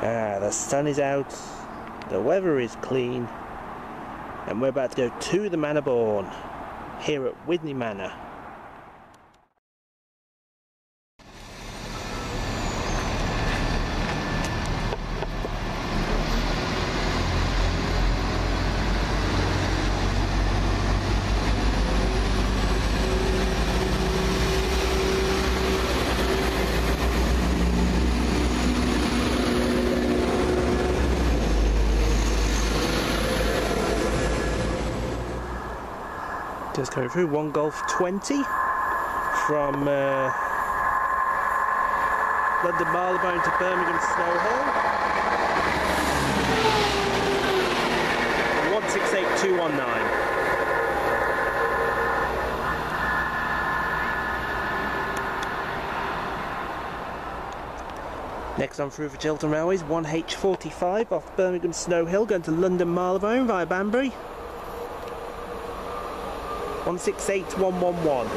The sun is out, the weather is clean, and we're about to go to the Manor Bourne here at Widney Manor. Just going through 1 Golf 20 from London Marylebone to Birmingham Snow Hill. 168219. Next on through for Chiltern Railways, 1H45 off Birmingham Snow Hill, going to London Marylebone via Banbury. 168111.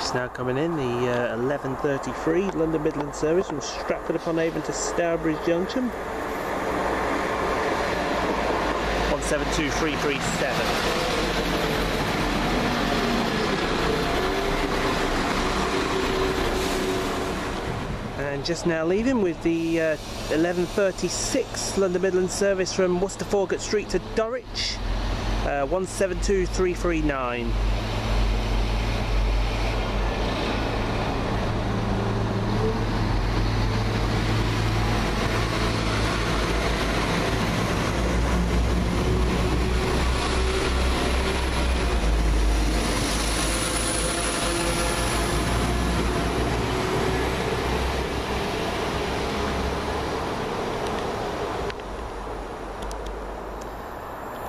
Just now coming in the 11:33 London Midland service from Stratford upon Avon to Stourbridge Junction. 172337. And just now leaving with the 11:36 London Midland service from Worcester Foregate Street to Dorridge, 172339.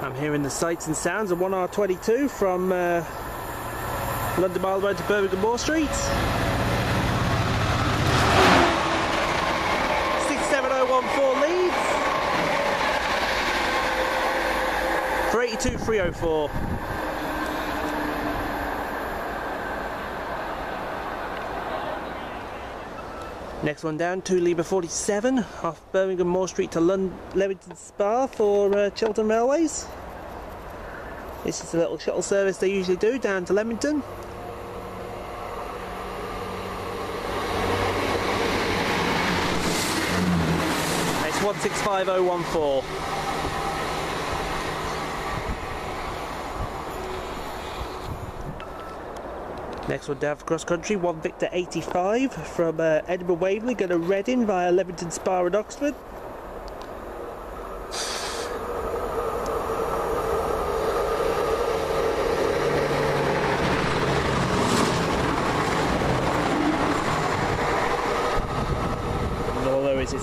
I'm hearing the sights and sounds of 1R22 from London Mile Road to Birmingham Moor Street. 67014 leads. 382304. Next one down, 2 Lima 47 off Birmingham Moor Street to Leamington Spa for Chiltern Railways. This is a little shuttle service they usually do down to Leamington. 165014. Next one down for Cross Country, 1 Victor 85 from Edinburgh Waverley, going to Reading via Leamington Spa and Oxford.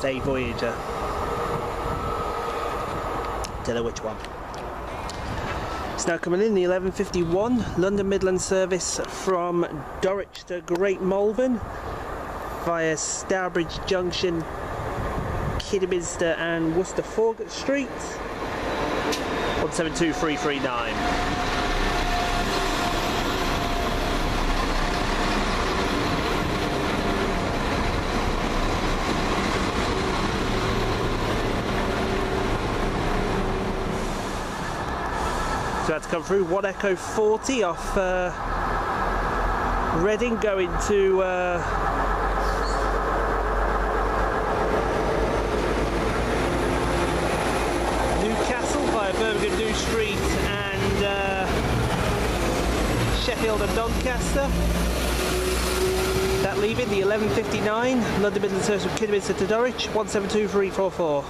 8 Voyager. Don't know which one. It's now coming in the 11:51 London Midland service from Dorridge to Great Malvern via Stourbridge Junction, Kidderminster and Worcester Foregate Street. 172339. So that's come through 1 Echo 40 off Reading, going to Newcastle via Birmingham New Street and Sheffield and Doncaster. That leaving the 11:59 London Midland service from Kidderminster to Dorridge, 172344.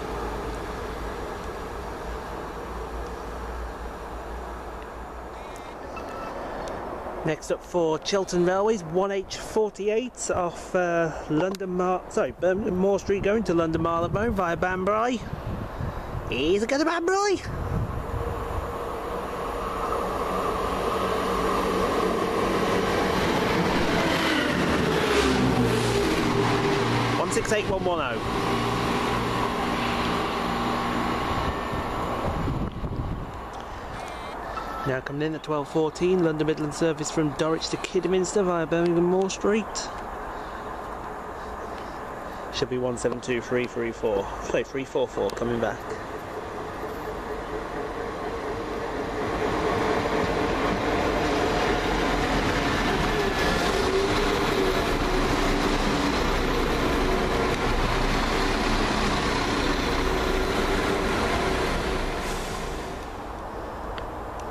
Next up for Chiltern Railways, 1H48 off Birmingham Moor Street, going to London Marylebone via Banbury. Here's a go to Banbury! 168110. Now coming in at 12:14, London Midland service from Dorridge to Kidderminster via Birmingham Moor Street. Should be 172334. Play 344 coming back.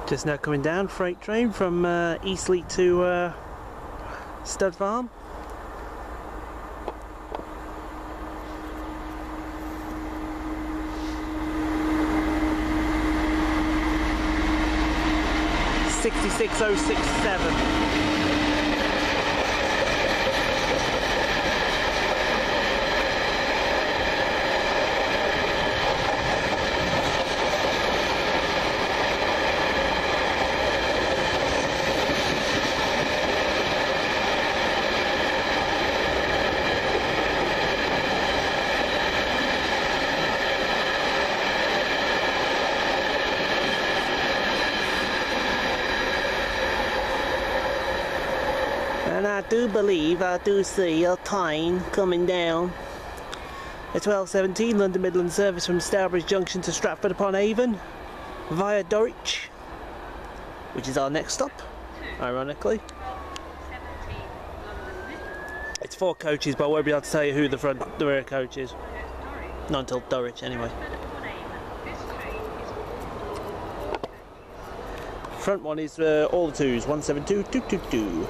Just now coming down, freight train from Eastleigh to Stud Farm. I do see a train coming down at 12:17, London Midland service from Stourbridge Junction to Stratford upon Avon via Dorridge, which is our next stop, ironically. It's 4 coaches, but I won't be able to tell you who the rear coach is. Not until Dorridge, anyway. Front one is all the twos, 172222.